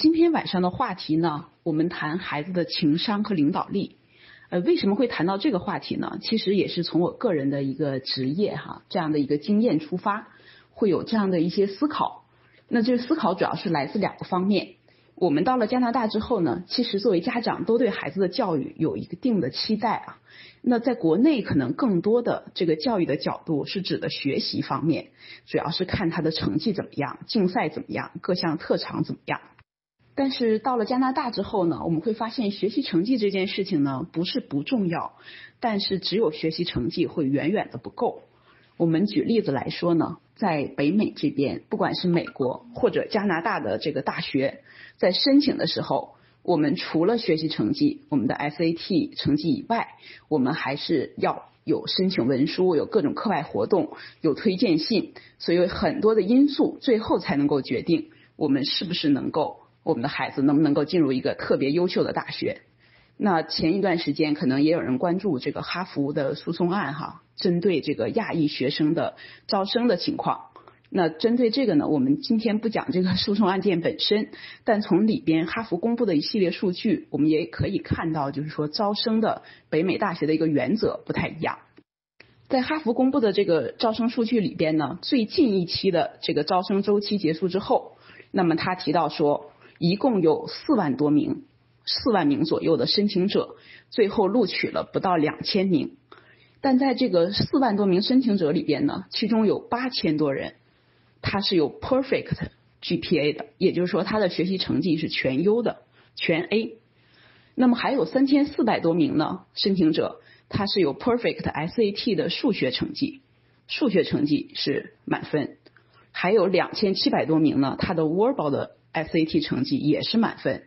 今天晚上的话题呢，我们谈孩子的情商和领导力。为什么会谈到这个话题呢？其实也是从我个人的一个职业这样的一个经验出发，会有这样的一些思考。那这思考主要是来自两个方面。我们到了加拿大之后呢，其实作为家长都对孩子的教育有一定的期待啊。那在国内可能更多的这个教育的角度是指的学习方面，主要是看他的成绩怎么样，竞赛怎么样，各项特长怎么样。但是到了加拿大之后呢，我们会发现学习成绩这件事情呢，不是不重要，但是只有学习成绩会远远的不够。我们举例子来说呢，在北美这边，不管是美国或者加拿大的这个大学，在申请的时候，我们除了学习成绩，我们的 SAT 成绩以外，我们还是要有申请文书，有各种课外活动，有推荐信，所以有很多的因素，最后才能够决定我们是不是能够，我们的孩子能不能够进入一个特别优秀的大学。那前一段时间可能也有人关注这个哈佛的诉讼案针对这个亚裔学生的招生的情况。那针对这个呢，我们今天不讲这个诉讼案件本身，但从里边哈佛公布的一系列数据，我们也可以看到，就是说招生的北美大学的一个原则不太一样。在哈佛公布的这个招生数据里边呢，最近一期的这个招生周期结束之后，那么他提到说，一共有4万名左右的申请者，最后录取了不到2000名。但在这个4万多名申请者里边呢，其中有8000多人他是有 perfect GPA 的，也就是说他的学习成绩是全优的，全 A。 那么还有3400多名呢申请者，他是有 perfect SAT 的数学成绩是满分。还有2700多名呢，他的 Verbal 的 SAT 成绩也是满分，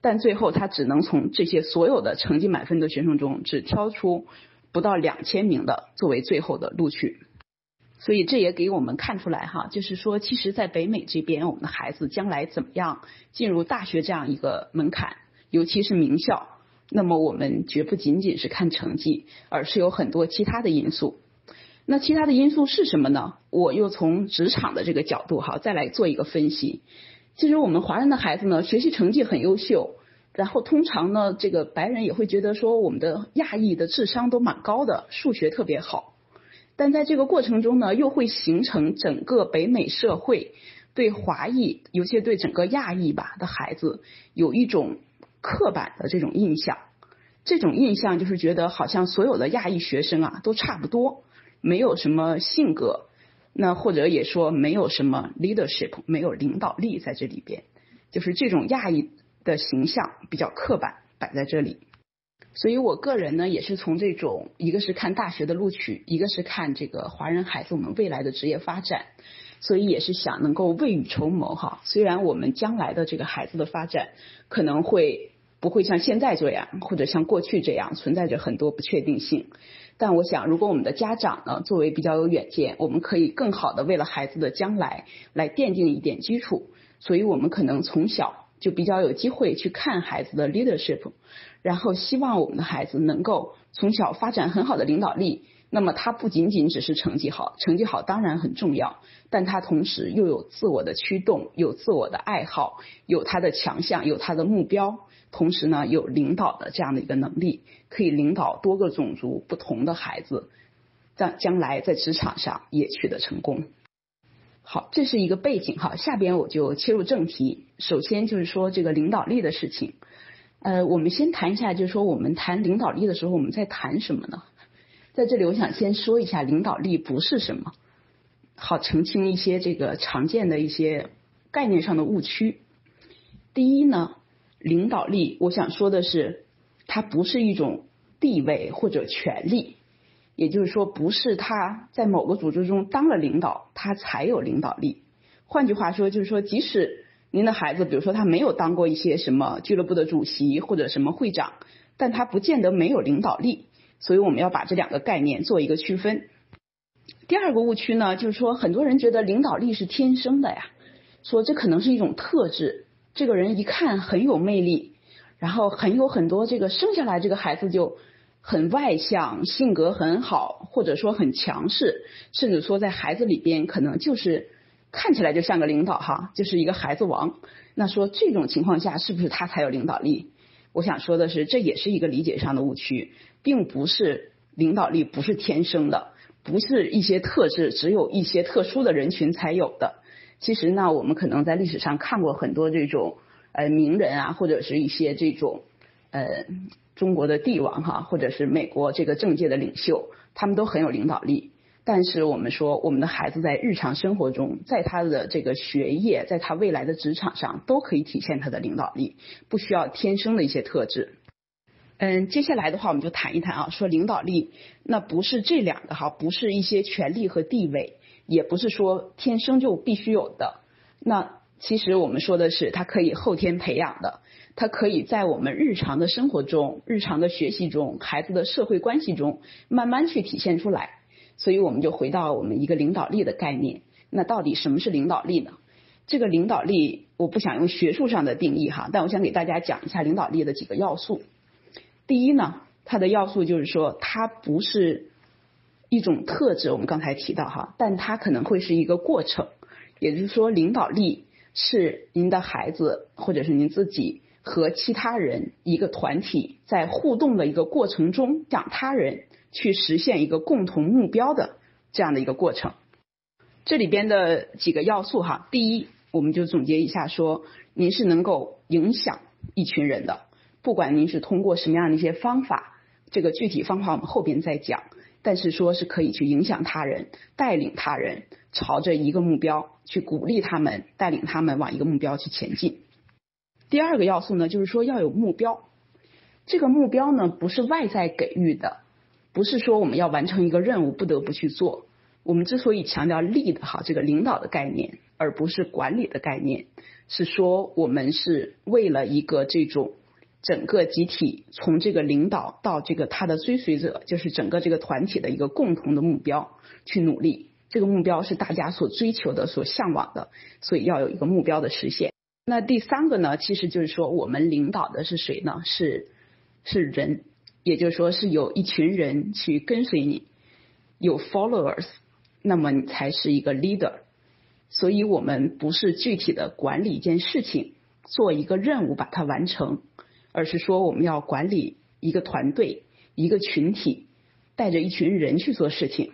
但最后他只能从这些所有的成绩满分的学生中，只挑出不到2000名的作为最后的录取。所以这也给我们看出来就是说，其实在北美这边，我们的孩子将来怎么样进入大学这样一个门槛，尤其是名校，那么我们绝不仅仅是看成绩，而是有很多其他的因素。那其他的因素是什么呢？我又从职场的这个角度再来做一个分析。其实我们华人的孩子呢，学习成绩很优秀，然后通常呢，这个白人也会觉得说我们的亚裔的智商都蛮高的，数学特别好。但在这个过程中呢，又会形成整个北美社会对华裔，尤其对整个亚裔的孩子有一种刻板的这种印象。这种印象就是觉得好像所有的亚裔学生都差不多，没有什么性格，那或者也说没有什么 leadership， 没有领导力在这里边，就是这种亚裔的形象比较刻板摆在这里。所以我个人呢，也是从这种，一个是看大学的录取，一个是看这个华人孩子我们未来的职业发展，所以也是想能够未雨绸缪虽然我们将来的这个孩子的发展可能会不会像现在这样，或者像过去这样存在着很多不确定性，但我想如果我们的家长呢，作为比较有远见，我们可以更好的为了孩子的将来来奠定一点基础。所以我们可能从小就比较有机会去看孩子的 leadership， 然后希望我们的孩子能够从小发展很好的领导力。那么他不仅仅只是成绩好当然很重要，但他同时又有自我的驱动，有自我的爱好，有他的强项，有他的目标，同时呢有领导的这样的一个能力，可以领导多个种族不同的孩子，将来在职场上也取得成功。好，这是一个背景下边我就切入正题。首先就是说这个领导力的事情。我们先谈一下，就是说我们谈领导力的时候，我们在谈什么呢？在这里我想先说一下领导力不是什么，好澄清一些这个常见的一些概念上的误区。第一呢，领导力我想说的是，它不是一种地位或者权利，也就是说不是他在某个组织中当了领导他才有领导力。换句话说，就是说即使您的孩子比如说他没有当过一些什么俱乐部的主席或者什么会长，但他不见得没有领导力。所以我们要把这两个概念做一个区分。第二个误区呢，就是说很多人觉得领导力是天生的呀，说这可能是一种特质，这个人一看很有魅力，然后很多这个生下来这个孩子就很外向，性格很好，或者说很强势，甚至说在孩子里边可能就是看起来就像个领导哈，就是一个孩子王。那说这种情况下是不是他才有领导力？我想说的是，这也是一个理解上的误区，并不是领导力不是天生的，不是一些特质只有一些特殊的人群才有的。其实呢，我们可能在历史上看过很多这种名人啊，或者是一些这种中国的帝王哈，或者是美国这个政界的领袖，他们都很有领导力。但是我们说，我们的孩子在日常生活中，在他的这个学业，在他未来的职场上，都可以体现他的领导力，不需要天生的一些特质。接下来的话我们就谈一谈啊，说领导力那不是这两个哈，不是一些权力和地位，也不是说天生就必须有的。那其实我们说的是，它可以后天培养的，它可以在我们日常的生活中、日常的学习中、孩子的社会关系中慢慢去体现出来。所以我们就回到我们一个领导力的概念。那到底什么是领导力呢？这个领导力我不想用学术上的定义哈，但我想给大家讲一下领导力的几个要素。第一呢，它的要素就是说，它不是一种特质，我们刚才提到哈，但它可能会是一个过程。也就是说，领导力是您的孩子或者是您自己和其他人、一个团体在互动的一个过程中，让他人去实现一个共同目标的这样的一个过程。这里边的几个要素哈，第一，我们就总结一下说，您是能够影响一群人的，不管您是通过什么样的一些方法，这个具体方法我们后边再讲，但是说是可以去影响他人，带领他人朝着一个目标去，鼓励他们，带领他们往一个目标去前进。第二个要素呢，就是说要有目标。这个目标呢，不是外在给予的，不是说我们要完成一个任务不得不去做。我们之所以强调力的哈，这个领导的概念，而不是管理的概念，是说我们是为了一个这种整个集体，从这个领导到这个他的追随者，就是整个这个团体的一个共同的目标去努力。这个目标是大家所追求的、所向往的，所以要有一个目标的实现。那第三个呢，其实就是说我们领导的是谁呢？是人，也就是说是有一群人去跟随你，有 followers， 那么你才是一个 leader。 所以我们不是具体的管理一件事情，做一个任务把它完成，而是说我们要管理一个团队、一个群体，带着一群人去做事情。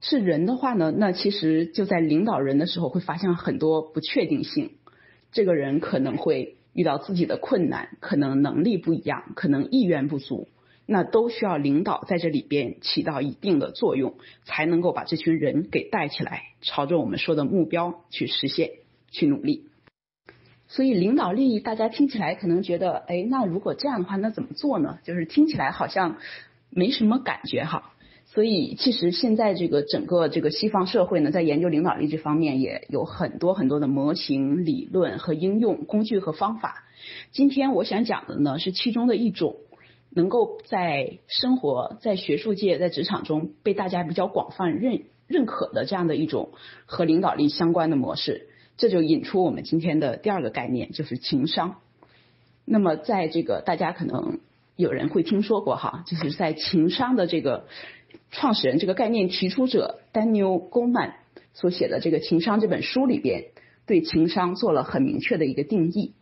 是人的话呢，那其实就在领导人的时候会发现很多不确定性，这个人可能会遇到自己的困难，可能能力不一样，可能意愿不足，那都需要领导在这里边起到一定的作用，才能够把这群人给带起来，朝着我们说的目标去实现，去努力。所以领导力大家听起来可能觉得，哎，那如果这样的话那怎么做呢？就是听起来好像没什么感觉哈。所以其实现在这个整个这个西方社会呢，在研究领导力这方面也有很多很多的模型、理论和应用工具和方法。今天我想讲的呢，是其中的一种，能够在生活、在学术界、在职场中被大家比较广泛认可的这样的一种和领导力相关的模式。这就引出我们今天的第二个概念，就是情商。那么在这个大家可能有人会听说过哈，就是在情商的这个创始人、这个概念提出者丹尼尔·戈曼所写的这个《情商》这本书里边，对情商做了很明确的一个定义。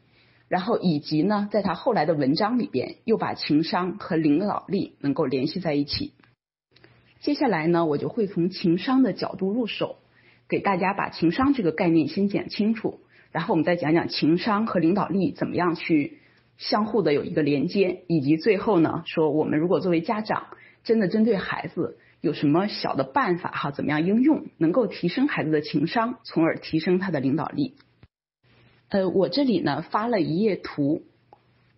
然后以及呢，在他后来的文章里边，又把情商和领导力能够联系在一起。接下来呢，我就会从情商的角度入手，给大家把情商这个概念先讲清楚，然后我们再讲讲情商和领导力怎么样去相互的有一个连接，以及最后呢，说我们如果作为家长真的针对孩子有什么小的办法哈，怎么样应用能够提升孩子的情商，从而提升他的领导力。我这里呢发了一页图，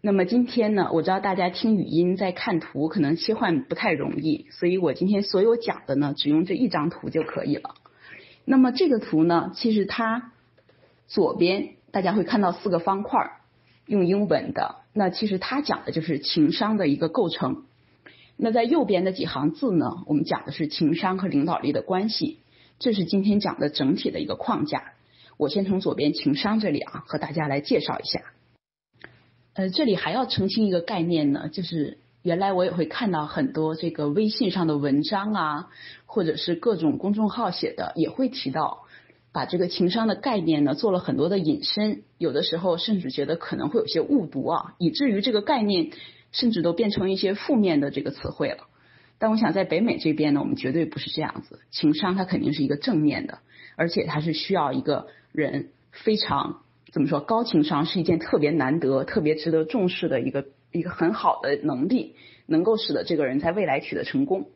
那么今天呢，我知道大家听语音在看图可能切换不太容易，所以我今天所有讲的呢只用这一张图就可以了。那么这个图呢，其实它左边大家会看到四个方块，用英文的，那其实它讲的就是情商的一个构成。那在右边的几行字呢，我们讲的是情商和领导力的关系，这是今天讲的整体的一个框架。我先从左边情商这里啊，和大家来介绍一下。这里还要澄清一个概念呢，就是原来我也会看到很多这个微信上的文章啊，或者是各种公众号写的，也会提到把这个情商的概念呢做了很多的引申，有的时候甚至觉得可能会有些误读啊，以至于这个概念甚至都变成一些负面的这个词汇了。但我想在北美这边呢，我们绝对不是这样子，情商它肯定是一个正面的，而且它是需要一个人非常怎么说，高情商是一件特别难得特别值得重视的一个很好的能力，能够使得这个人在未来取得成功。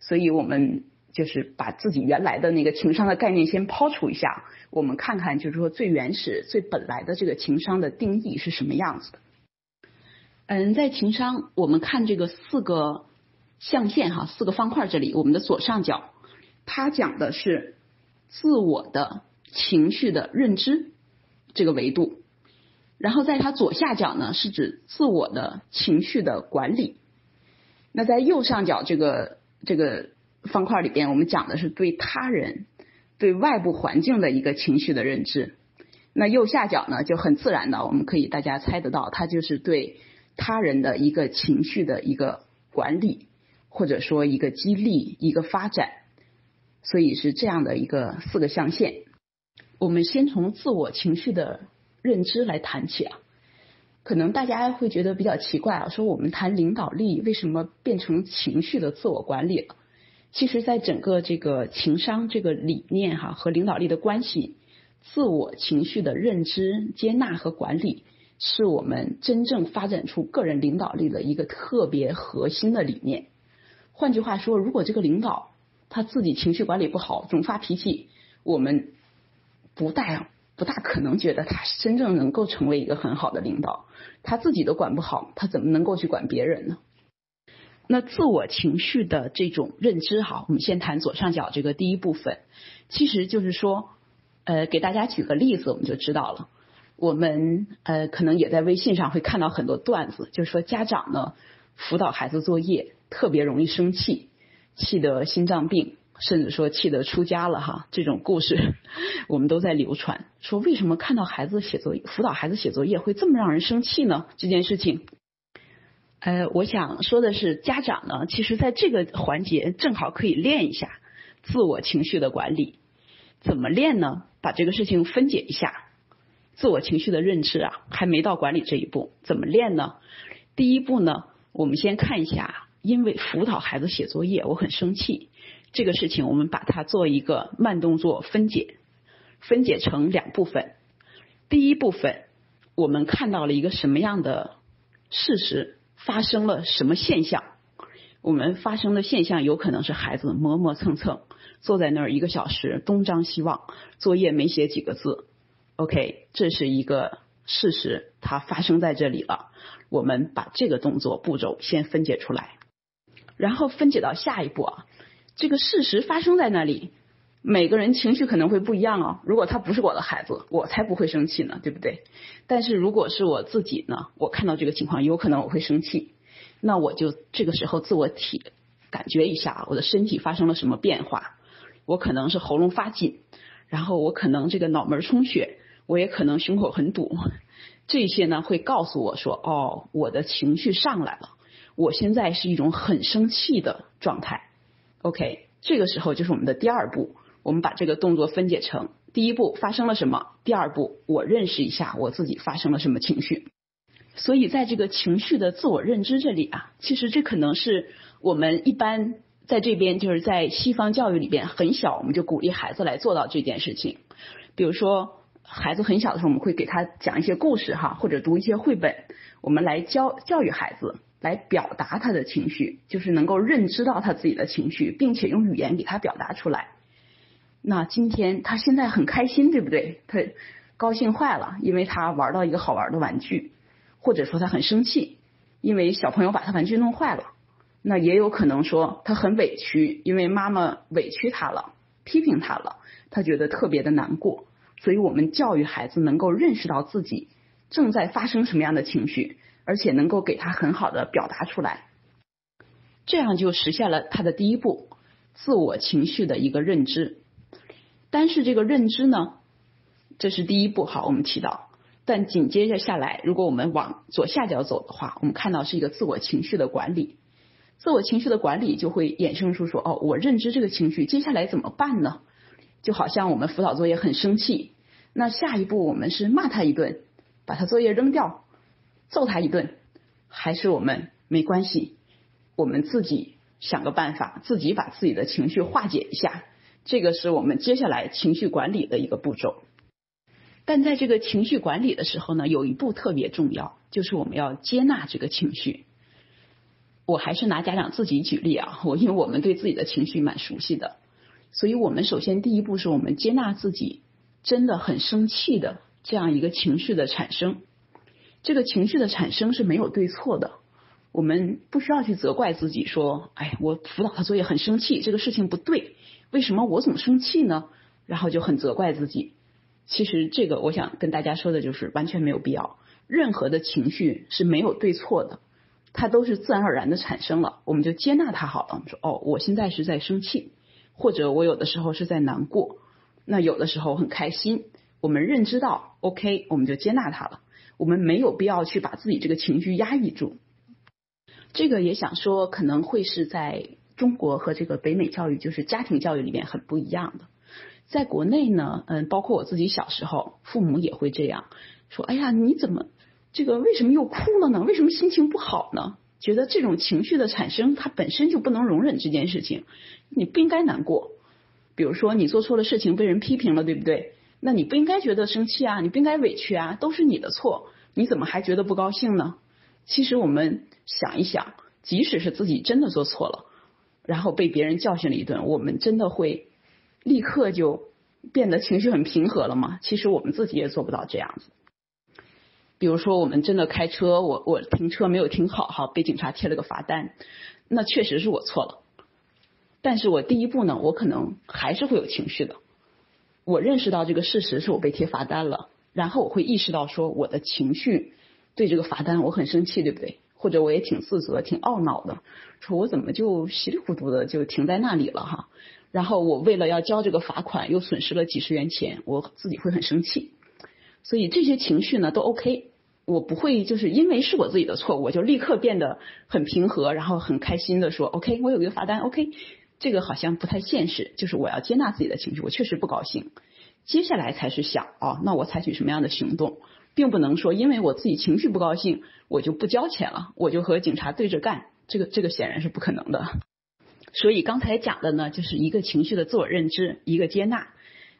所以我们就是把自己原来的那个情商的概念先抛除一下，我们看看就是说最原始最本来的这个情商的定义是什么样子的。在情商我们看这个四个象限哈，四个方块，这里我们的左上角它讲的是自我的情绪的认知这个维度，然后在它左下角呢是指自我的情绪的管理，那在右上角这个方块里边我们讲的是对他人对外部环境的一个情绪的认知，那右下角呢就很自然的我们可以大家猜得到，它就是对他人的一个情绪的一个管理，或者说一个激励一个发展，所以是这样的一个四个象限。我们先从自我情绪的认知来谈起啊，可能大家会觉得比较奇怪啊，说我们谈领导力为什么变成情绪的自我管理了？其实在整个这个情商这个理念哈和领导力的关系，自我情绪的认知接纳和管理是我们真正发展出个人领导力的一个特别核心的理念。换句话说，如果这个领导他自己情绪管理不好，总发脾气，我们不大可能觉得他真正能够成为一个很好的领导，他自己都管不好，他怎么能够去管别人呢？那自我情绪的这种认知哈，我们先谈左上角这个第一部分，其实就是说给大家举个例子我们就知道了。我们可能也在微信上会看到很多段子，就是说家长呢辅导孩子作业特别容易生气，气得心脏病，甚至说气得出家了哈，这种故事我们都在流传，说为什么看到孩子写作业辅导孩子写作业会这么让人生气呢？这件事情我想说的是，家长呢其实在这个环节正好可以练一下自我情绪的管理。怎么练呢？把这个事情分解一下，自我情绪的认知啊还没到管理这一步，怎么练呢？第一步呢，我们先看一下，因为辅导孩子写作业我很生气这个事情，我们把它做一个慢动作分解成两部分。第一部分我们看到了一个什么样的事实，发生了什么现象，我们发生的现象有可能是孩子磨磨蹭蹭坐在那儿一个小时东张西望，作业没写几个字，OK， 这是一个事实，它发生在这里了，我们把这个动作步骤先分解出来，然后分解到下一步啊，这个事实发生在那里，每个人情绪可能会不一样哦。如果他不是我的孩子，我才不会生气呢，对不对？但是如果是我自己呢，我看到这个情况有可能我会生气，那我就这个时候自我感觉一下我的身体发生了什么变化，我可能是喉咙发紧，然后我可能这个脑门充血，我也可能胸口很堵，这些呢会告诉我说，哦，我的情绪上来了，我现在是一种很生气的状态。 OK， 这个时候就是我们的第二步，我们把这个动作分解成第一步发生了什么，第二步我认识一下我自己发生了什么情绪。所以在这个情绪的自我认知这里啊，其实这可能是我们一般在这边就是在西方教育里边很小我们就鼓励孩子来做到这件事情。比如说孩子很小的时候我们会给他讲一些故事哈，或者读一些绘本，我们来教育孩子来表达他的情绪，就是能够认知到他自己的情绪，并且用语言给他表达出来。那今天他现在很开心，对不对？他高兴坏了，因为他玩到一个好玩的玩具，或者说他很生气，因为小朋友把他玩具弄坏了。那也有可能说他很委屈，因为妈妈委屈他了，批评他了，他觉得特别的难过。所以我们教育孩子能够认识到自己正在发生什么样的情绪，而且能够给他很好的表达出来，这样就实现了他的第一步，自我情绪的一个认知。但是这个认知呢，这是第一步，好，我们提到，但紧接着下来，如果我们往左下角走的话，我们看到是一个自我情绪的管理。自我情绪的管理就会衍生出说，哦，我认知这个情绪，接下来怎么办呢？就好像我们辅导作业很生气，那下一步我们是骂他一顿，把他作业扔掉，揍他一顿，还是我们没关系，我们自己想个办法，自己把自己的情绪化解一下，这个是我们接下来情绪管理的一个步骤。但在这个情绪管理的时候呢，有一步特别重要，就是我们要接纳这个情绪。我还是拿家长自己举例啊，因为我们对自己的情绪蛮熟悉的，所以我们首先第一步是我们接纳自己真的很生气的这样一个情绪的产生。这个情绪的产生是没有对错的，我们不需要去责怪自己说，哎，我辅导他作业很生气，这个事情不对，为什么我总生气呢？然后就很责怪自己。其实这个我想跟大家说的就是完全没有必要，任何的情绪是没有对错的，它都是自然而然的产生了，我们就接纳它好了。我们说，哦，我现在是在生气，或者我有的时候是在难过，那有的时候很开心，我们认知到 OK， 我们就接纳它了，我们没有必要去把自己这个情绪压抑住。这个也想说可能会是在中国和这个北美教育，就是家庭教育里面很不一样的。在国内呢，包括我自己小时候，父母也会这样说，哎呀，你怎么这个为什么又哭了呢？为什么心情不好呢？觉得这种情绪的产生它本身就不能容忍这件事情，你不应该难过。比如说你做错了事情被人批评了，对不对？那你不应该觉得生气啊，你不应该委屈啊，都是你的错，你怎么还觉得不高兴呢？其实我们想一想，即使是自己真的做错了，然后被别人教训了一顿，我们真的会立刻就变得情绪很平和了吗？其实我们自己也做不到这样子。比如说我们真的开车，我停车没有停好，好被警察贴了个罚单，那确实是我错了，但是我第一步呢，我可能还是会有情绪的。我认识到这个事实是我被贴罚单了，然后我会意识到说我的情绪对这个罚单我很生气，对不对？或者我也挺自责挺懊恼的，说我怎么就稀里糊涂的就停在那里了哈。然后我为了要交这个罚款又损失了几十元钱，我自己会很生气。所以这些情绪呢都 OK， 我不会就是因为是我自己的错我就立刻变得很平和，然后很开心的说 OK， 我有一个罚单 OK， 这个好像不太现实。就是我要接纳自己的情绪，我确实不高兴，接下来才是想啊，那我采取什么样的行动，并不能说因为我自己情绪不高兴我就不交钱了，我就和警察对着干，这个显然是不可能的。所以刚才讲的呢，就是一个情绪的自我认知，一个接纳。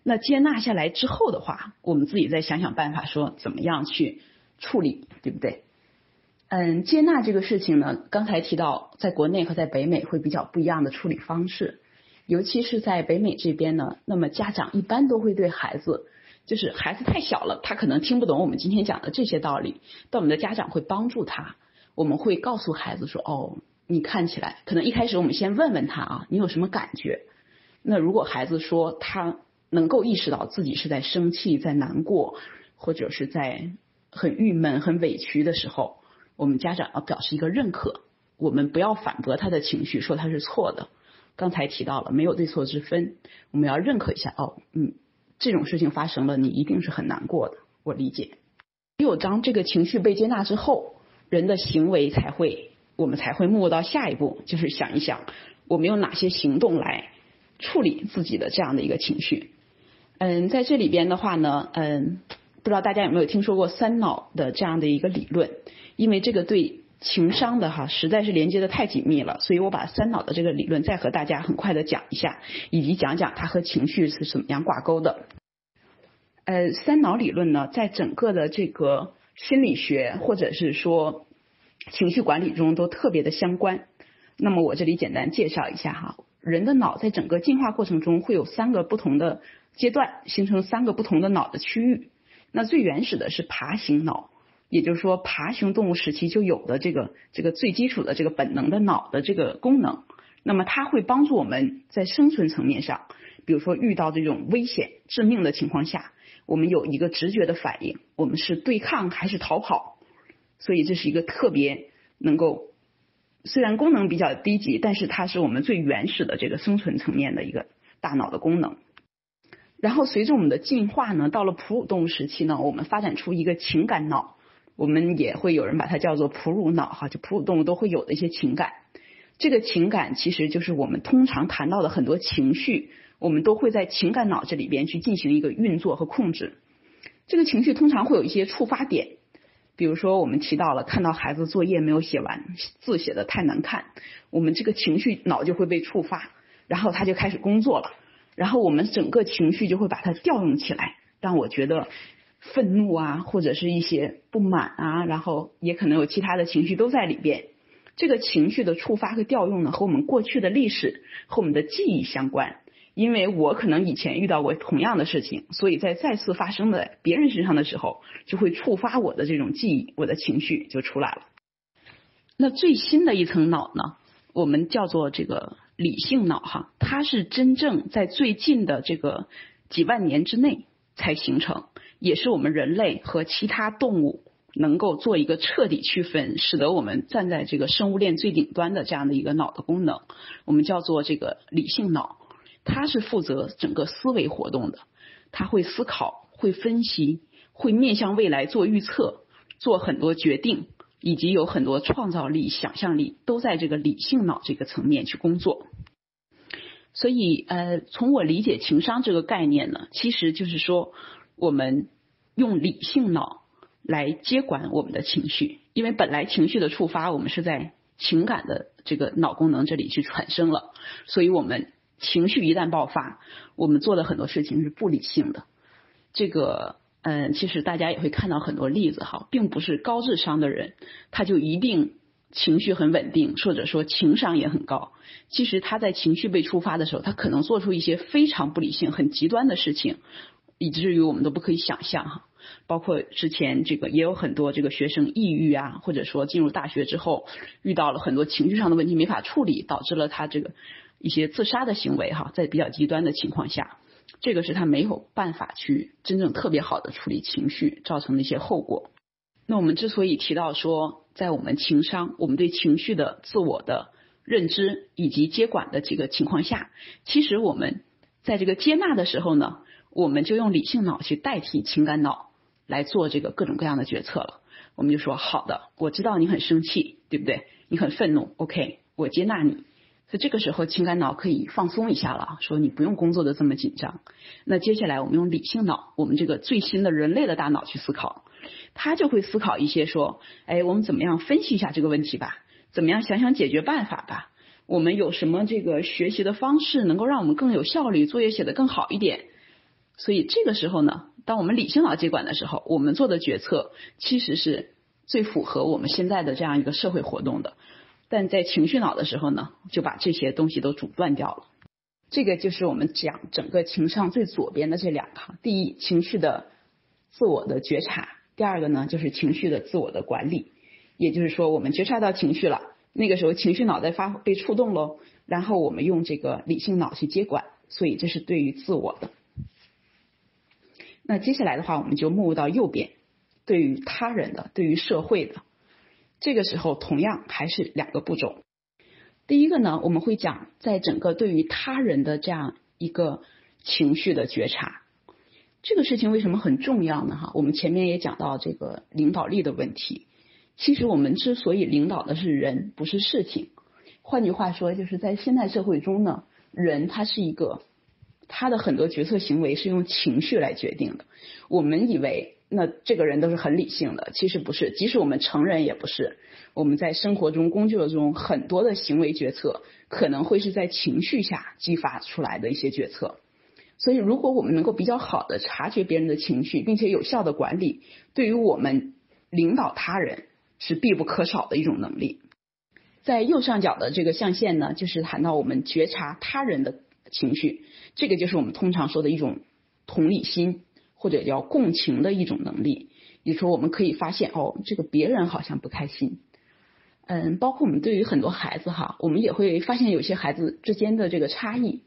那接纳下来之后的话，我们自己再想想办法说怎么样去处理，对不对？接纳这个事情呢，刚才提到在国内和在北美会比较不一样的处理方式。尤其是在北美这边呢，那么家长一般都会对孩子，就是孩子太小了，他可能听不懂我们今天讲的这些道理，但我们的家长会帮助他，我们会告诉孩子说，哦，你看起来，可能一开始我们先问问他啊，你有什么感觉？那如果孩子说他能够意识到自己是在生气，在难过，或者是在很郁闷很委屈的时候，我们家长要表示一个认可，我们不要反驳他的情绪说他是错的。刚才提到了没有对错之分，我们要认可一下，哦，这种事情发生了，你一定是很难过的，我理解。只有当这个情绪被接纳之后，人的行为才会，我们才会默默到下一步，就是想一想我们用哪些行动来处理自己的这样的一个情绪。在这里边的话呢，不知道大家有没有听说过三脑的这样的一个理论，因为这个对情商的哈实在是连接的太紧密了，所以我把三脑的这个理论再和大家很快的讲一下，以及讲讲它和情绪是怎么样挂钩的。三脑理论呢，在整个的这个心理学或者是说情绪管理中都特别的相关。那么我这里简单介绍一下哈，人的脑在整个进化过程中会有三个不同的阶段，形成三个不同的脑的区域。那最原始的是爬行脑，也就是说爬行动物时期就有的这个最基础的这个本能的脑的这个功能。那么它会帮助我们在生存层面上，比如说遇到这种危险致命的情况下，我们有一个直觉的反应，我们是对抗还是逃跑。所以这是一个特别能够，虽然功能比较低级，但是它是我们最原始的这个生存层面的一个大脑的功能。然后随着我们的进化呢，到了哺乳动物时期呢，我们发展出一个情感脑，我们也会有人把它叫做哺乳脑哈，就哺乳动物都会有的一些情感。这个情感其实就是我们通常谈到的很多情绪我们都会在情感脑子里边去进行一个运作和控制。这个情绪通常会有一些触发点，比如说我们提到了看到孩子作业没有写完，字写的太难看，我们这个情绪脑就会被触发，然后他就开始工作了，然后我们整个情绪就会把它调动起来，让我觉得愤怒啊，或者是一些不满啊，然后也可能有其他的情绪都在里边。这个情绪的触发和调用呢，和我们过去的历史和我们的记忆相关，因为我可能以前遇到过同样的事情，所以在再次发生在别人身上的时候，就会触发我的这种记忆，我的情绪就出来了。那最新的一层脑呢，我们叫做这个理性脑哈，它是真正在最近的这个几万年之内才形成，也是我们人类和其他动物能够做一个彻底区分，使得我们站在这个生物链最顶端的这样的一个脑的功能，我们叫做这个理性脑。它是负责整个思维活动的，它会思考，会分析，会面向未来做预测，做很多决定，以及有很多创造力、想象力都在这个理性脑这个层面去工作。所以从我理解情商这个概念呢，其实就是说我们用理性脑来接管我们的情绪，因为本来情绪的触发我们是在情感的这个脑功能这里去产生了，所以我们情绪一旦爆发，我们做的很多事情是不理性的。这个其实大家也会看到很多例子哈，并不是高智商的人他就一定情绪很稳定，或者说情商也很高，其实他在情绪被触发的时候，他可能做出一些非常不理性、很极端的事情，以至于我们都不可以想象哈。包括之前这个也有很多这个学生抑郁啊，或者说进入大学之后遇到了很多情绪上的问题没法处理，导致了他这个一些自杀的行为哈，在比较极端的情况下，这个是他没有办法去真正特别好的处理情绪造成的一些后果。那我们之所以提到说在我们情商，我们对情绪的自我的认知以及接管的几个情况下，其实我们在这个接纳的时候呢，我们就用理性脑去代替情感脑来做这个各种各样的决策了。我们就说好的，我知道你很生气，对不对？你很愤怒 OK， 我接纳你。所以这个时候情感脑可以放松一下了，说你不用工作的这么紧张。那接下来我们用理性脑，我们这个最新的人类的大脑去思考，他就会思考一些说，哎，我们怎么样分析一下这个问题吧，怎么样想想解决办法吧，我们有什么这个学习的方式能够让我们更有效率，作业写得更好一点。所以这个时候呢，当我们理性脑接管的时候，我们做的决策其实是最符合我们现在的这样一个社会活动的。但在情绪脑的时候呢，就把这些东西都阻断掉了。这个就是我们讲整个情商最左边的这两个，第一，情绪的自我的觉察，第二个呢就是情绪的自我的管理。也就是说我们觉察到情绪了，那个时候情绪脑袋被触动咯，然后我们用这个理性脑去接管，所以这是对于自我的。那接下来的话，我们就目到右边，对于他人的，对于社会的。这个时候同样还是两个步骤。第一个呢，我们会讲在整个对于他人的这样一个情绪的觉察。这个事情为什么很重要呢？哈，我们前面也讲到这个领导力的问题。其实我们之所以领导的是人，不是事情。换句话说，就是在现代社会中呢，人他是一个，他的很多决策行为是用情绪来决定的。我们以为那这个人都是很理性的，其实不是，即使我们成人也不是。我们在生活中、工作中很多的行为决策可能会是在情绪下激发出来的一些决策。所以如果我们能够比较好的察觉别人的情绪，并且有效的管理，对于我们领导他人是必不可少的一种能力。在右上角的这个象限呢，就是谈到我们觉察他人的情绪，这个就是我们通常说的一种同理心，或者叫共情的一种能力。比如说我们可以发现哦，这个别人好像不开心。包括我们对于很多孩子哈，我们也会发现有些孩子之间的这个差异，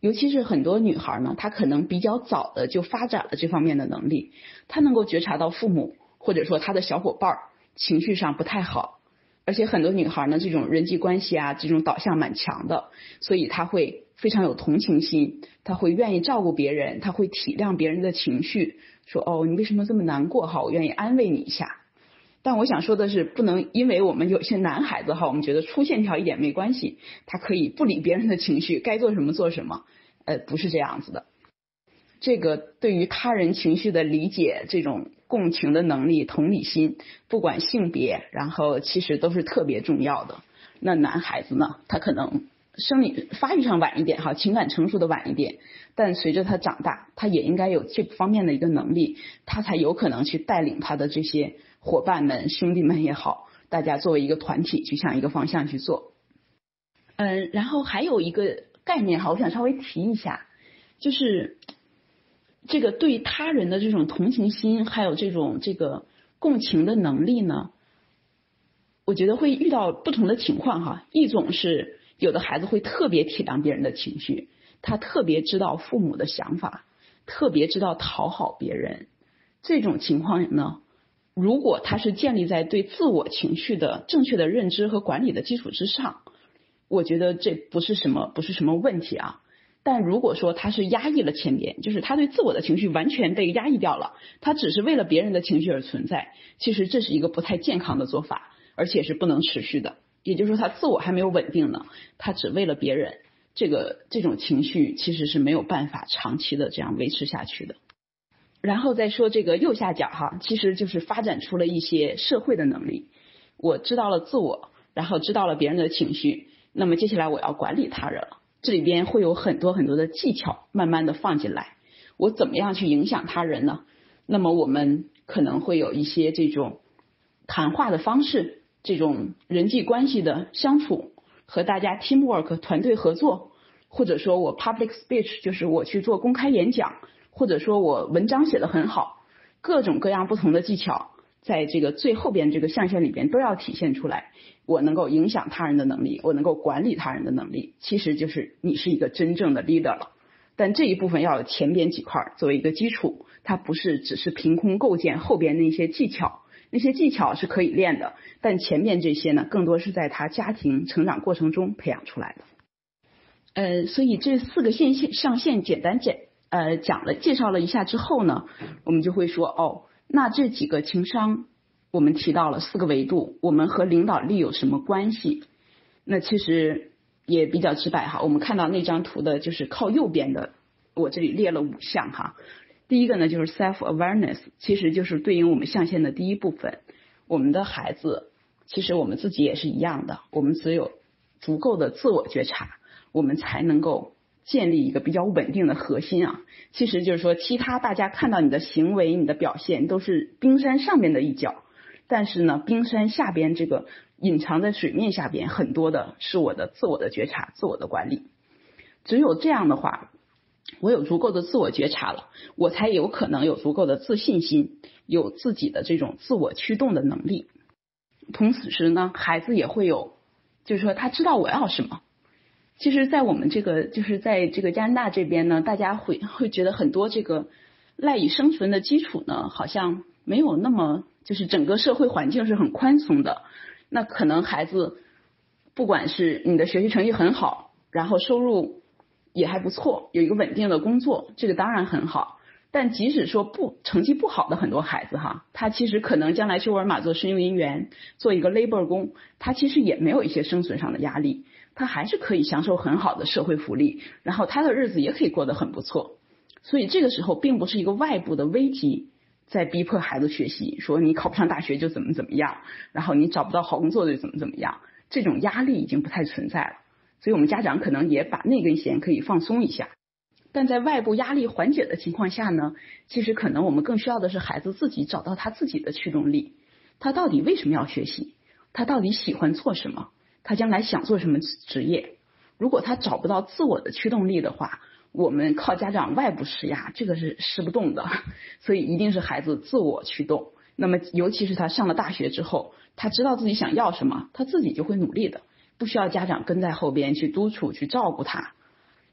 尤其是很多女孩呢，她可能比较早的就发展了这方面的能力，她能够觉察到父母或者说她的小伙伴情绪上不太好，而且很多女孩呢，这种人际关系啊，这种导向蛮强的，所以她会非常有同情心，他会愿意照顾别人，他会体谅别人的情绪，说哦，你为什么这么难过哈，我愿意安慰你一下。但我想说的是，不能因为我们有些男孩子哈，我们觉得粗线条一点没关系，他可以不理别人的情绪，该做什么做什么，不是这样子的。这个对于他人情绪的理解，这种共情的能力、同理心，不管性别，然后其实都是特别重要的。那男孩子呢，他可能生理发育上晚一点哈，情感成熟的晚一点，但随着他长大，他也应该有这方面的一个能力，他才有可能去带领他的这些伙伴们、兄弟们也好，大家作为一个团体去向一个方向去做。然后还有一个概念哈，我想稍微提一下，就是这个对他人的这种同情心，还有这种这个共情的能力呢，我觉得会遇到不同的情况哈。一种是有的孩子会特别体谅别人的情绪，他特别知道父母的想法，特别知道讨好别人。这种情况呢，如果他是建立在对自我情绪的正确的认知和管理的基础之上，我觉得这不是什么问题啊。但如果说他是压抑了前边，就是他对自我的情绪完全被压抑掉了，他只是为了别人的情绪而存在，其实这是一个不太健康的做法，而且是不能持续的。也就是说他自我还没有稳定呢，他只为了别人，这种情绪其实是没有办法长期的这样维持下去的。然后再说这个右下角哈，其实就是发展出了一些社会的能力。我知道了自我，然后知道了别人的情绪，那么接下来我要管理他人了。这里边会有很多很多的技巧慢慢的放进来。我怎么样去影响他人呢？那么我们可能会有一些这种谈话的方式，这种人际关系的相处，和大家 teamwork 团队合作，或者说我 public speech 就是我去做公开演讲，或者说我文章写得很好，各种各样不同的技巧在这个最后边这个象限里边都要体现出来。我能够影响他人的能力，我能够管理他人的能力，其实就是你是一个真正的 leader 了。但这一部分要有前边几块作为一个基础，它不是只是凭空构建后边那些技巧，那些技巧是可以练的，但前面这些呢，更多是在他家庭成长过程中培养出来的。所以这四个上限简单介绍了一下之后呢，我们就会说哦，那这几个情商我们提到了四个维度，我们和领导力有什么关系？那其实也比较直白哈，我们看到那张图的就是靠右边的，我这里列了五项哈。第一个呢，就是 self-awareness， 其实就是对应我们象限的第一部分。我们的孩子，其实我们自己也是一样的，我们只有足够的自我觉察，我们才能够建立一个比较稳定的核心啊。其实就是说，其他大家看到你的行为、你的表现都是冰山上面的一角，但是呢，冰山下边这个隐藏在水面下边很多的是我的自我的觉察、自我的管理。只有这样的话，我有足够的自我觉察了，我才有可能有足够的自信心，有自己的这种自我驱动的能力。同时呢，孩子也会有，就是说他知道我要什么。其实在我们这个就是在这个加拿大这边呢，大家会觉得很多这个赖以生存的基础呢，好像没有那么，就是整个社会环境是很宽松的。那可能孩子不管是你的学习成绩很好，然后收入也还不错，有一个稳定的工作，这个当然很好。但即使说成绩不好的很多孩子哈，他其实可能将来去沃尔玛做收银员，做一个 labor 工，他其实也没有一些生存上的压力，他还是可以享受很好的社会福利，然后他的日子也可以过得很不错。所以这个时候并不是一个外部的危机在逼迫孩子学习，说你考不上大学就怎么怎么样，然后你找不到好工作就怎么怎么样，这种压力已经不太存在了。所以我们家长可能也把那根弦可以放松一下，但在外部压力缓解的情况下呢，其实可能我们更需要的是孩子自己找到他自己的驱动力，他到底为什么要学习，他到底喜欢做什么，他将来想做什么职业。如果他找不到自我的驱动力的话，我们靠家长外部施压，这个是施不动的。所以一定是孩子自我驱动。那么尤其是他上了大学之后，他知道自己想要什么，他自己就会努力的，不需要家长跟在后边去督促去照顾他。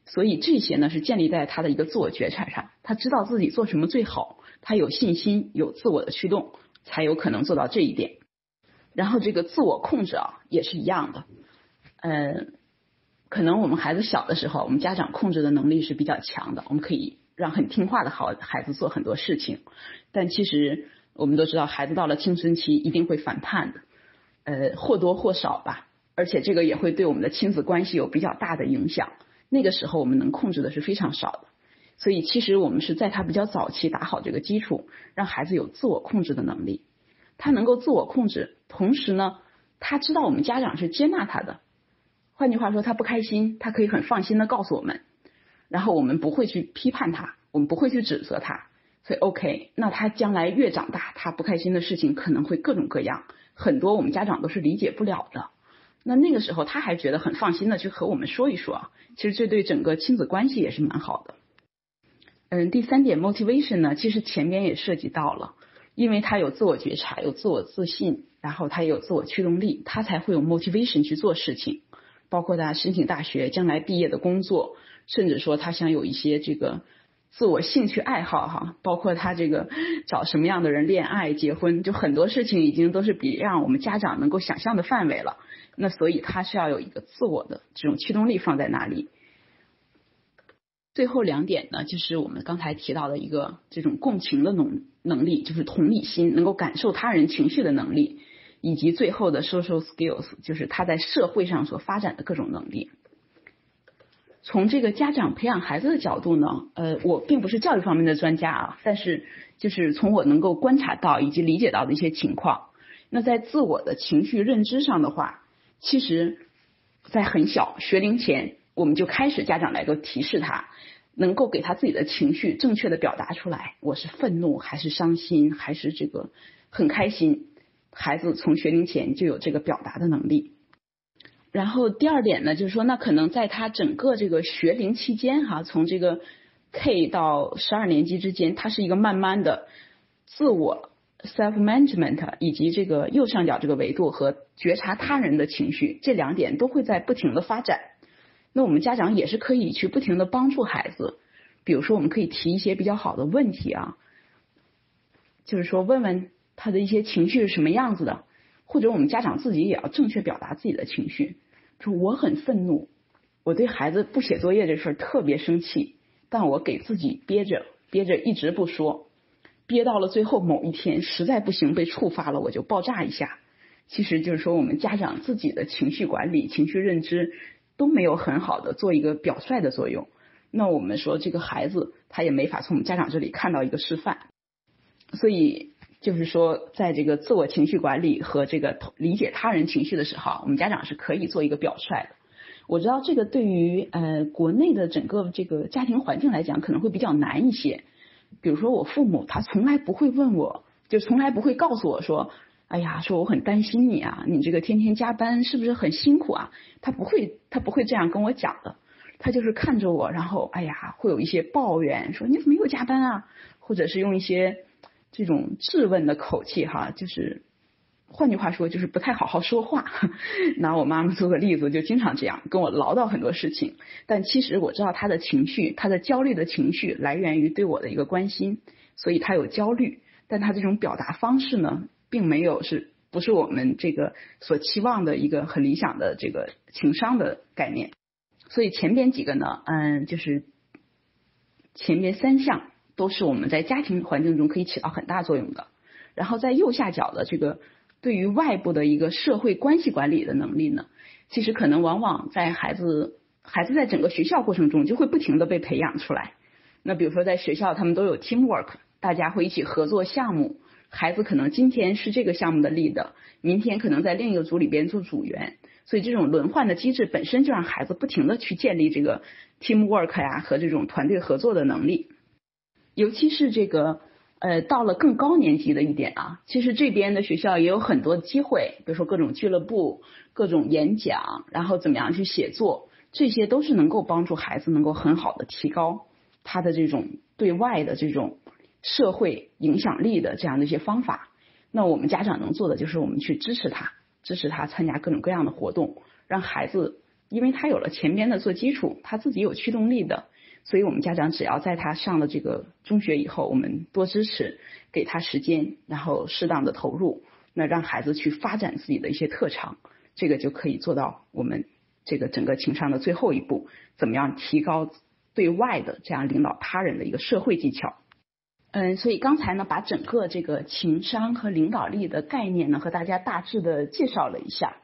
所以这些呢，是建立在他的一个自我觉察上，他知道自己做什么最好，他有信心，有自我的驱动，才有可能做到这一点。然后这个自我控制啊，也是一样的。可能我们孩子小的时候，我们家长控制的能力是比较强的，我们可以让很听话的孩子做很多事情。但其实我们都知道，孩子到了青春期一定会反叛的，或多或少吧。而且这个也会对我们的亲子关系有比较大的影响。那个时候我们能控制的是非常少的。所以其实我们是在他比较早期打好这个基础，让孩子有自我控制的能力。他能够自我控制，同时呢他知道我们家长是接纳他的，换句话说他不开心他可以很放心的告诉我们，然后我们不会去批判他，我们不会去指责他。所以 OK， 那他将来越长大他不开心的事情可能会各种各样，很多我们家长都是理解不了的，那个时候他还觉得很放心的去和我们说一说，其实这对整个亲子关系也是蛮好的。第三点 motivation 呢，其实前面也涉及到了，因为他有自我觉察，有自我自信，然后他也有自我驱动力，他才会有 motivation 去做事情，包括他申请大学，将来毕业的工作，甚至说他想有一些这个自我兴趣爱好哈，包括他这个找什么样的人恋爱结婚，就很多事情已经都是比让我们家长能够想象的范围了，那所以他是要有一个自我的这种驱动力放在那里。最后两点呢，就是我们刚才提到的一个这种共情的能力，就是同理心，能够感受他人情绪的能力，以及最后的 social skills， 就是他在社会上所发展的各种能力。从这个家长培养孩子的角度呢，我并不是教育方面的专家啊，但是就是从我能够观察到以及理解到的一些情况，那在自我的情绪认知上的话，其实在很小学龄前我们就开始家长来都提示他，能够给他自己的情绪正确的表达出来，我是愤怒还是伤心还是这个很开心，孩子从学龄前就有这个表达的能力。然后第二点呢，就是说那可能在他整个这个学龄期间哈，从这个 K 到12年级之间，他是一个慢慢的自我 self-management 以及这个右上角这个维度和觉察他人的情绪，这两点都会在不停的发展。那我们家长也是可以去不停的帮助孩子，比如说我们可以提一些比较好的问题啊，就是说问问他的一些情绪是什么样子的，或者我们家长自己也要正确表达自己的情绪，说我很愤怒，我对孩子不写作业这事儿特别生气，但我给自己憋着一直不说，憋到了最后某一天实在不行被触发了，我就爆炸一下。其实就是说我们家长自己的情绪管理情绪认知都没有很好的做一个表率的作用，那我们说这个孩子他也没法从我们家长这里看到一个示范。所以就是说在这个自我情绪管理和这个理解他人情绪的时候，我们家长是可以做一个表率的。我知道这个对于国内的整个这个家庭环境来讲可能会比较难一些，比如说我父母他从来不会问我，就从来不会告诉我说，哎呀，说我很担心你啊，你这个天天加班是不是很辛苦啊？他不会这样跟我讲的，他就是看着我，然后哎呀，会有一些抱怨，说你怎么又加班啊？或者是用一些这种质问的口气哈，就是换句话说就是不太好好说话。拿我妈妈做个例子，就经常这样跟我唠叨很多事情，但其实我知道他的情绪，他的焦虑的情绪来源于对我的一个关心，所以他有焦虑，但他这种表达方式呢并没有不是我们这个所期望的一个很理想的这个情商的概念。所以前边几个呢，就是前面三项都是我们在家庭环境中可以起到很大作用的。然后在右下角的这个对于外部的一个社会关系管理的能力呢，其实可能往往在孩子在整个学校过程中就会不停的被培养出来。那比如说在学校他们都有 teamwork， 大家会一起合作项目，孩子可能今天是这个项目的 leader， 明天可能在另一个组里边做组员，所以这种轮换的机制本身就让孩子不停的去建立这个 teamwork 呀和这种团队合作的能力。尤其是这个到了更高年级的一点啊，其实这边的学校也有很多机会，比如说各种俱乐部，各种演讲，然后怎么样去写作，这些都是能够帮助孩子能够很好的提高他的这种对外的这种社会影响力的这样的一些方法。那我们家长能做的就是我们去支持他参加各种各样的活动，让孩子因为他有了前面的做基础，他自己有驱动力的，所以我们家长只要在他上了这个中学以后，我们多支持，给他时间，然后适当的投入，那让孩子去发展自己的一些特长，这个就可以做到我们这个整个情商的最后一步，怎么样提高对外的这样领导他人的一个社会技巧。所以刚才呢，把整个这个情商和领导力的概念呢，和大家大致的介绍了一下。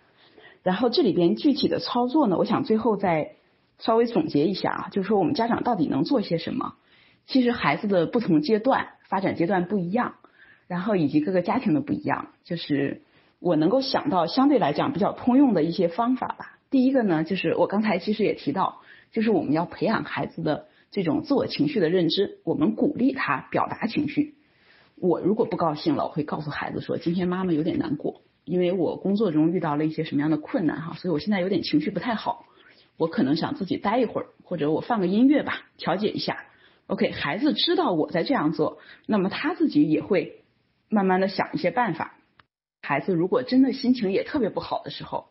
然后这里边具体的操作呢，我想最后再稍微总结一下啊，就是说我们家长到底能做些什么？其实孩子的不同阶段，发展阶段不一样，然后以及各个家庭的不一样，就是我能够想到相对来讲比较通用的一些方法吧。第一个呢，就是我刚才其实也提到，就是我们要培养孩子的这种自我情绪的认知，我们鼓励他表达情绪。我如果不高兴了，我会告诉孩子说，今天妈妈有点难过，因为我工作中遇到了一些什么样的困难哈，所以我现在有点情绪不太好，我可能想自己待一会儿，或者我放个音乐吧，调节一下。 OK， 孩子知道我在这样做，那么他自己也会慢慢的想一些办法。孩子如果真的心情也特别不好的时候，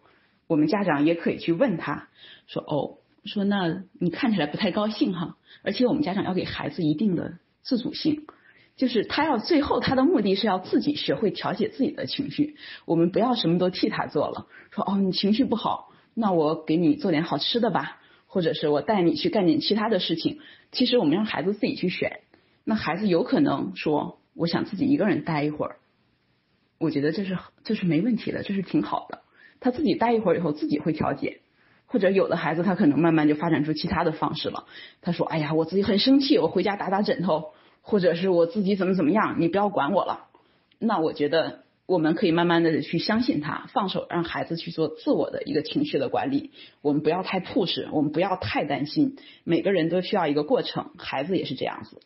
我们家长也可以去问他说，哦，说那你看起来不太高兴哈。而且我们家长要给孩子一定的自主性，就是他要最后他的目的是要自己学会调节自己的情绪，我们不要什么都替他做了，说哦你情绪不好，那我给你做点好吃的吧，或者是我带你去干点其他的事情。其实我们让孩子自己去选，那孩子有可能说我想自己一个人待一会儿，我觉得这是没问题的，这是挺好的，他自己待一会儿以后自己会调节。或者有的孩子他可能慢慢就发展出其他的方式了，他说哎呀我自己很生气，我回家打打枕头，或者是我自己怎么样，你不要管我了。那我觉得我们可以慢慢的去相信他，放手让孩子去做自我的一个情绪的管理。我们不要太 push， 我们不要太担心，每个人都需要一个过程，孩子也是这样子。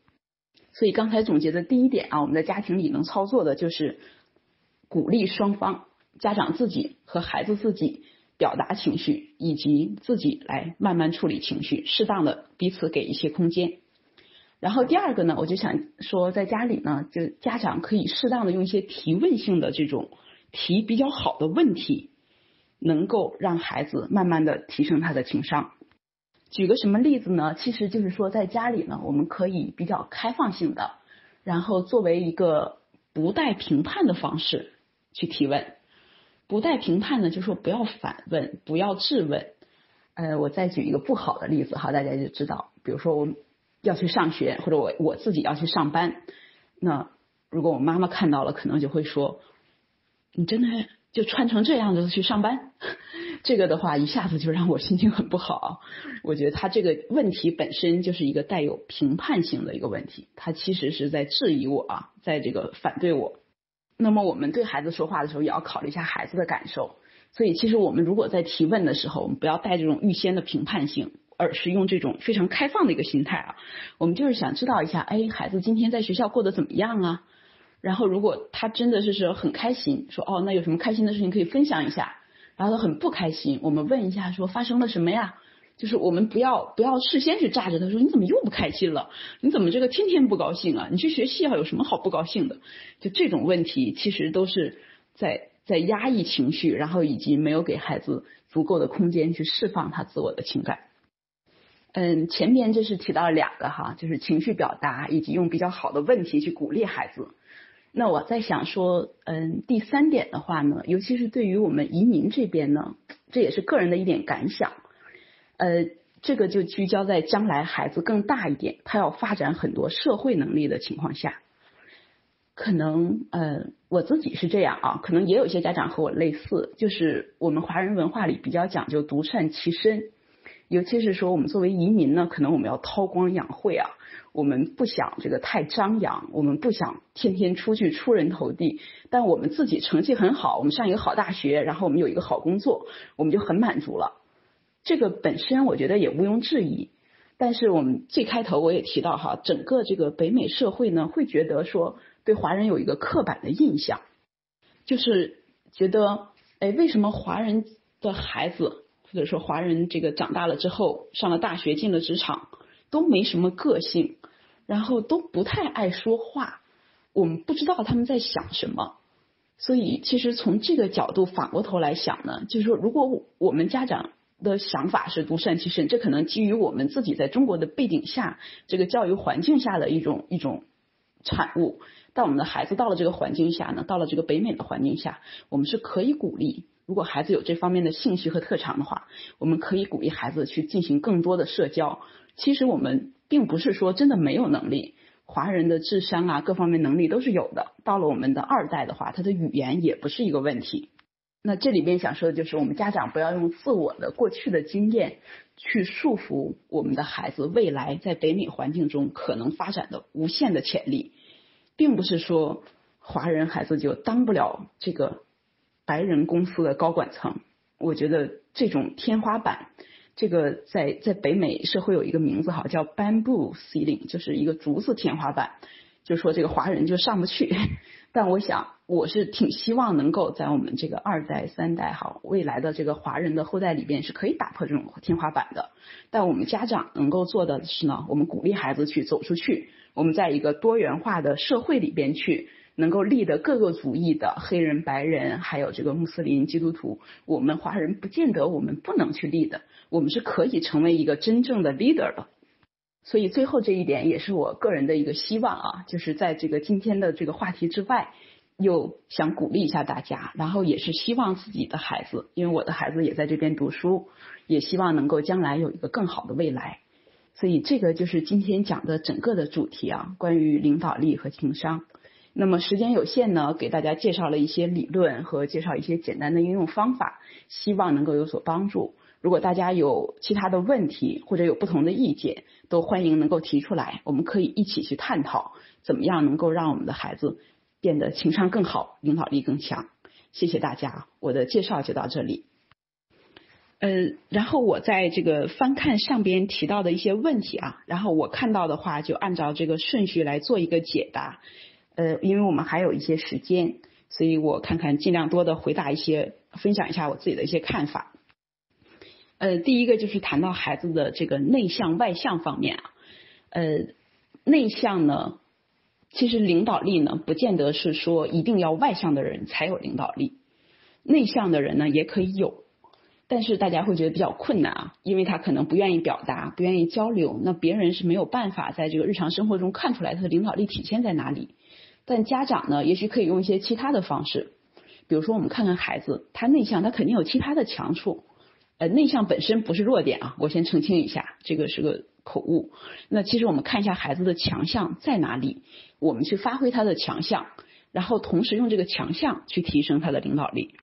所以刚才总结的第一点啊，我们在家庭里能操作的就是鼓励双方，家长自己和孩子自己表达情绪，以及自己来慢慢处理情绪，适当的彼此给一些空间。然后第二个呢，我就想说在家里呢，就家长可以适当的用一些提问性的这种提比较好的问题，能够让孩子慢慢的提升他的情商。举个什么例子呢？其实就是说在家里呢，我们可以比较开放性的，然后作为一个不带评判的方式去提问。不带评判呢，就是说不要反问，不要质问。我再举一个不好的例子哈，大家就知道，比如说我要去上学，或者我自己要去上班，那如果我妈妈看到了，可能就会说你真的就穿成这样子去上班，这个的话一下子就让我心情很不好。我觉得他这个问题本身就是一个带有评判性的一个问题，他其实是在质疑我啊，在这个反对我。那么我们对孩子说话的时候也要考虑一下孩子的感受，所以其实我们如果在提问的时候，我们不要带这种预先的评判性，而是用这种非常开放的一个心态啊，我们就是想知道一下，哎，孩子今天在学校过得怎么样啊？然后如果他真的是很开心，说哦，那有什么开心的事情可以分享一下？然后他很不开心，我们问一下说发生了什么呀？就是我们不要事先去炸着他说你怎么又不开心了？你怎么这个天天不高兴啊？你去学习啊有什么好不高兴的？就这种问题其实都是在压抑情绪，然后以及没有给孩子足够的空间去释放他自我的情感。前面这是提到了两个哈，就是情绪表达以及用比较好的问题去鼓励孩子。那我在想说，第三点的话呢，尤其是对于我们移民这边呢，这也是个人的一点感想。这个就聚焦在将来孩子更大一点，他要发展很多社会能力的情况下，可能我自己是这样啊，可能也有一些家长和我类似，就是我们华人文化里比较讲究独善其身。尤其是说我们作为移民呢，可能我们要韬光养晦啊，我们不想这个太张扬，我们不想天天出去出人头地，但我们自己成绩很好，我们上一个好大学，然后我们有一个好工作，我们就很满足了。这个本身我觉得也毋庸置疑，但是我们最开头我也提到哈，整个这个北美社会呢，会觉得说对华人有一个刻板的印象，就是觉得哎，为什么华人的孩子或者说华人这个长大了之后上了大学进了职场都没什么个性，然后都不太爱说话，我们不知道他们在想什么。所以其实从这个角度反过头来想呢，就是说如果我们家长的想法是独善其身，这可能基于我们自己在中国的背景下这个教育环境下的一种产物，但我们的孩子到了这个环境下呢，到了这个北美的环境下，我们是可以鼓励，如果孩子有这方面的兴趣和特长的话，我们可以鼓励孩子去进行更多的社交。其实我们并不是说真的没有能力，华人的智商啊各方面能力都是有的，到了我们的二代的话，他的语言也不是一个问题。那这里面想说的就是，我们家长不要用自我的过去的经验去束缚我们的孩子未来在北美环境中可能发展的无限的潜力，并不是说华人孩子就当不了这个白人公司的高管层。我觉得这种天花板，这个在北美社会有一个名字好叫 bamboo ceiling， 就是一个竹子天花板，就说这个华人就上不去。但我想我是挺希望能够在我们这个二代三代好未来的这个华人的后代里边是可以打破这种天花板的。但我们家长能够做的是呢，我们鼓励孩子去走出去，我们在一个多元化的社会里边去能够立的各个族裔的黑人白人还有这个穆斯林基督徒，我们华人不见得我们不能去立的，我们是可以成为一个真正的 leader 的。所以最后这一点也是我个人的一个希望啊，就是在这个今天的这个话题之外，又想鼓励一下大家，然后也是希望自己的孩子，因为我的孩子也在这边读书，也希望能够将来有一个更好的未来。所以这个就是今天讲的整个的主题啊，关于领导力和情商。那么时间有限呢，给大家介绍了一些理论和介绍一些简单的应用方法，希望能够有所帮助。如果大家有其他的问题或者有不同的意见，都欢迎能够提出来，我们可以一起去探讨怎么样能够让我们的孩子变得情商更好，领导力更强。谢谢大家，我的介绍就到这里。然后我在这个翻看上边提到的一些问题啊，然后我看到的话就按照这个顺序来做一个解答。因为我们还有一些时间，所以我看看尽量多的回答一些，分享一下我自己的一些看法。第一个就是谈到孩子的这个内向外向方面啊，内向呢，其实领导力呢，不见得是说一定要外向的人才有领导力，内向的人呢也可以有，但是大家会觉得比较困难啊，因为他可能不愿意表达，不愿意交流，那别人是没有办法在这个日常生活中看出来他的领导力体现在哪里。但家长呢，也许可以用一些其他的方式，比如说我们看看孩子，他内向，他肯定有其他的强处。内向本身不是弱点啊，我先澄清一下，这个是个口误。那其实我们看一下孩子的强项在哪里，我们去发挥他的强项，然后同时用这个强项去提升他的领导力。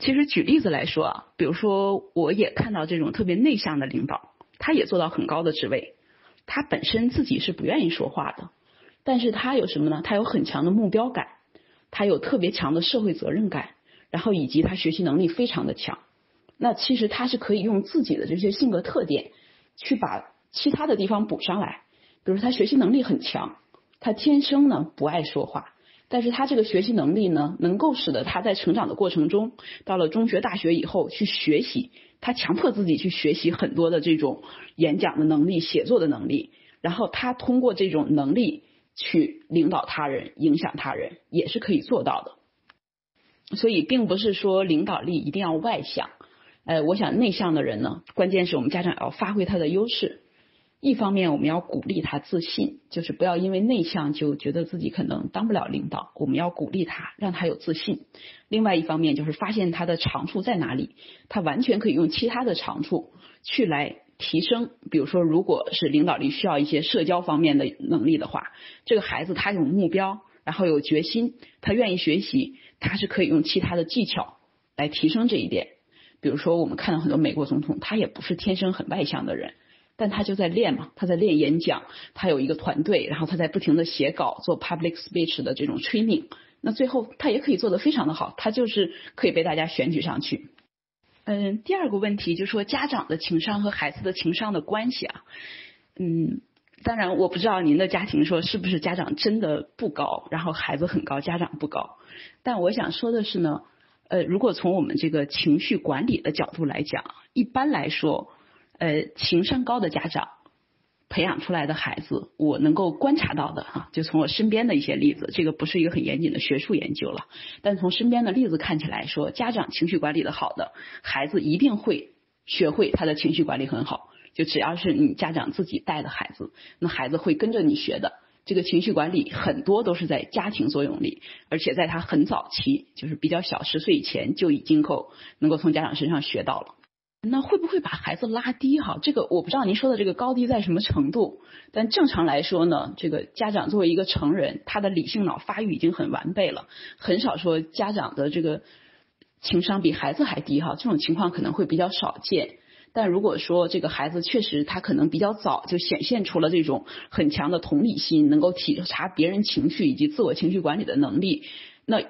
其实举例子来说啊，比如说我也看到这种特别内向的领导，他也做到很高的职位，他本身自己是不愿意说话的，但是他有什么呢？他有很强的目标感，他有特别强的社会责任感，然后以及他学习能力非常的强。那其实他是可以用自己的这些性格特点去把其他的地方补上来，比如他学习能力很强，他天生呢不爱说话，但是他这个学习能力呢能够使得他在成长的过程中，到了中学大学以后去学习，他强迫自己去学习很多的这种演讲的能力、写作的能力，然后他通过这种能力去领导他人、影响他人，也是可以做到的。所以并不是说领导力一定要外向。我想内向的人呢，关键是我们家长要发挥他的优势。一方面我们要鼓励他自信，就是不要因为内向就觉得自己可能当不了领导，我们要鼓励他，让他有自信。另外一方面就是发现他的长处在哪里，他完全可以用其他的长处去来提升。比如说如果是领导力需要一些社交方面的能力的话，这个孩子他有目标，然后有决心，他愿意学习，他是可以用其他的技巧来提升这一点。比如说我们看到很多美国总统，他也不是天生很外向的人，但他就在练嘛，他在练演讲，他有一个团队，然后他在不停的写稿，做 public speech 的这种 training， 那最后他也可以做得非常的好，他就是可以被大家选举上去。第二个问题就是说家长的情商和孩子的情商的关系啊。当然我不知道您的家庭说是不是家长真的不高，然后孩子很高，家长不高，但我想说的是呢，如果从我们这个情绪管理的角度来讲，一般来说，情商高的家长培养出来的孩子，我能够观察到的啊，就从我身边的一些例子，这个不是一个很严谨的学术研究了，但从身边的例子看起来说，家长情绪管理的好的孩子一定会学会他的情绪管理很好，就只要是你家长自己带的孩子，那孩子会跟着你学的。这个情绪管理很多都是在家庭作用力，而且在他很早期，就是比较小10岁以前就已经能够从家长身上学到了。那会不会把孩子拉低哈？这个我不知道您说的这个高低在什么程度，但正常来说呢，这个家长作为一个成人，他的理性脑发育已经很完备了，很少说家长的这个情商比孩子还低哈，这种情况可能会比较少见。但如果说这个孩子确实他可能比较早就显现出了这种很强的同理心，能够体察别人情绪以及自我情绪管理的能力，那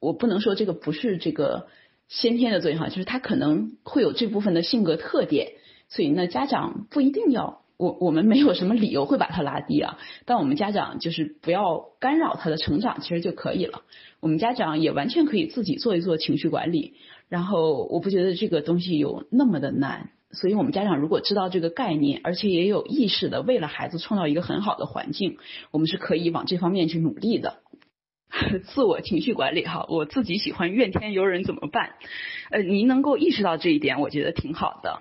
我不能说这个不是这个先天的作用哈，就是他可能会有这部分的性格特点，所以呢家长不一定要，我们没有什么理由会把他拉低啊，但我们家长就是不要干扰他的成长其实就可以了。我们家长也完全可以自己做一做情绪管理，然后我不觉得这个东西有那么的难，所以我们家长如果知道这个概念，而且也有意识的为了孩子创造一个很好的环境，我们是可以往这方面去努力的。自我情绪管理哈，我自己喜欢怨天尤人怎么办？您能够意识到这一点，我觉得挺好的。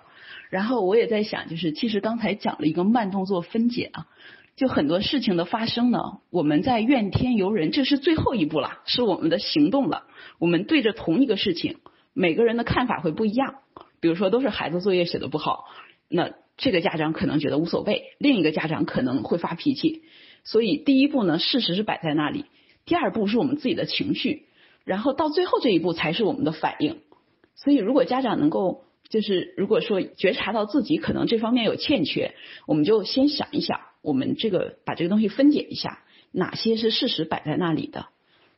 然后我也在想，就是其实刚才讲了一个慢动作分解啊，就很多事情的发生呢，我们在怨天尤人，这是最后一步了，是我们的行动了。我们对着同一个事情，每个人的看法会不一样。比如说都是孩子作业写的不好，那这个家长可能觉得无所谓，另一个家长可能会发脾气。所以第一步呢，事实是摆在那里，第二步是我们自己的情绪，然后到最后这一步才是我们的反应。所以如果家长能够就是如果说觉察到自己可能这方面有欠缺，我们就先想一想，我们这个把这个东西分解一下，哪些是事实摆在那里的，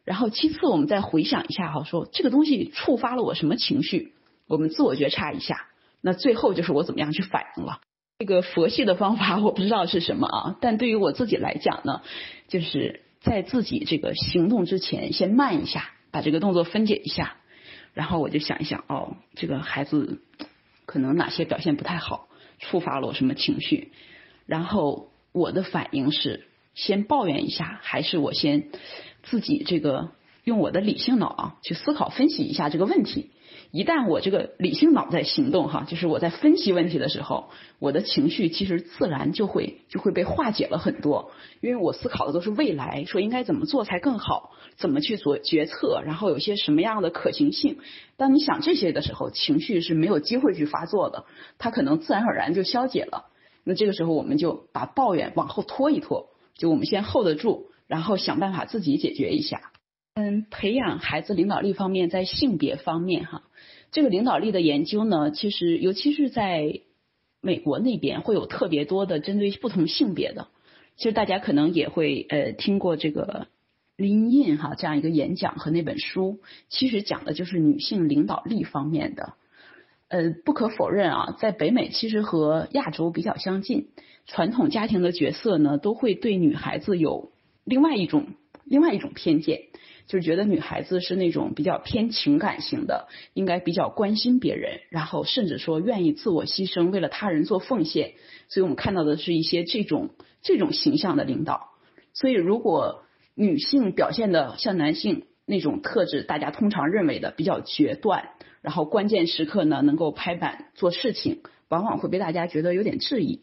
然后其次我们再回想一下哈，说这个东西触发了我什么情绪，我们自我觉察一下，那最后就是我怎么样去反应了。这个佛系的方法我不知道是什么啊，但对于我自己来讲呢，就是在自己这个行动之前先慢一下，把这个动作分解一下，然后我就想一想，哦，这个孩子可能哪些表现不太好，触发了我什么情绪，然后我的反应是先抱怨一下，还是我先自己这个用我的理性脑啊去思考分析一下这个问题。一旦我这个理性脑在行动哈，就是我在分析问题的时候，我的情绪其实自然就会被化解了很多，因为我思考的都是未来，说应该怎么做才更好，怎么去做决策，然后有些什么样的可行性。当你想这些的时候，情绪是没有机会去发作的，它可能自然而然就消解了。那这个时候我们就把抱怨往后拖一拖，就我们先 hold 得住，然后想办法自己解决一下。培养孩子领导力方面，在性别方面哈，这个领导力的研究呢，其实尤其是在美国那边会有特别多的针对不同性别的。其实大家可能也会听过这个林印哈这样一个演讲和那本书，其实讲的就是女性领导力方面的。不可否认啊，在北美其实和亚洲比较相近，传统家庭的角色呢，都会对女孩子有另外一种偏见。就是觉得女孩子是那种比较偏情感型的，应该比较关心别人，然后甚至说愿意自我牺牲，为了他人做奉献。所以我们看到的是一些这种形象的领导。所以如果女性表现的像男性那种特质，大家通常认为的比较决断，然后关键时刻呢能够拍板做事情，往往会被大家觉得有点质疑。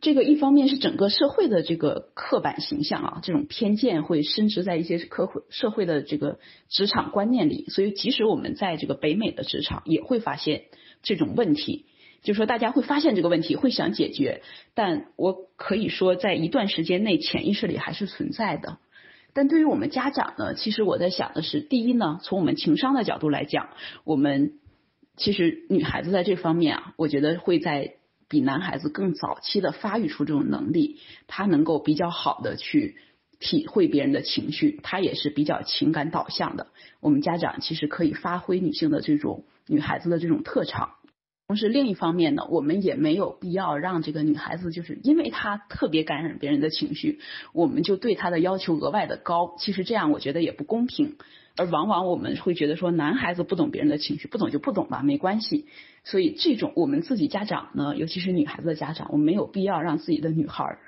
这个一方面是整个社会的这个刻板形象啊，这种偏见会深植在一些社会的这个职场观念里，所以即使我们在这个北美的职场也会发现这种问题，就是说大家会发现这个问题，会想解决，但我可以说在一段时间内潜意识里还是存在的。但对于我们家长呢，其实我在想的是，第一呢，从我们情商的角度来讲，我们其实女孩子在这方面啊，我觉得会在比男孩子更早期的发育出这种能力，他能够比较好的去体会别人的情绪，他也是比较情感导向的。我们家长其实可以发挥女孩子的这种特长。同时另一方面呢，我们也没有必要让这个女孩子就是因为她特别感染别人的情绪，我们就对她的要求额外的高，其实这样我觉得也不公平。而往往我们会觉得说，男孩子不懂别人的情绪，不懂就不懂吧，没关系。所以这种我们自己家长呢，尤其是女孩子的家长，我们没有必要让自己的女孩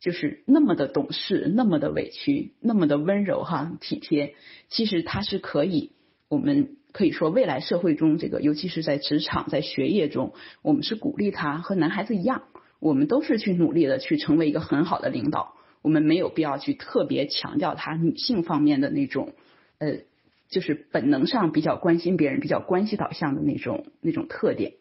就是那么的懂事，那么的委屈，那么的温柔哈，体贴。其实她是可以，我们可以说未来社会中这个，尤其是在职场在学业中，我们是鼓励她和男孩子一样，我们都是去努力的去成为一个很好的领导，我们没有必要去特别强调她女性方面的那种就是本能上比较关心别人，比较关系导向的那种特点。